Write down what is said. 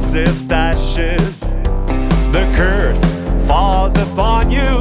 As if dashes, the curse falls upon you.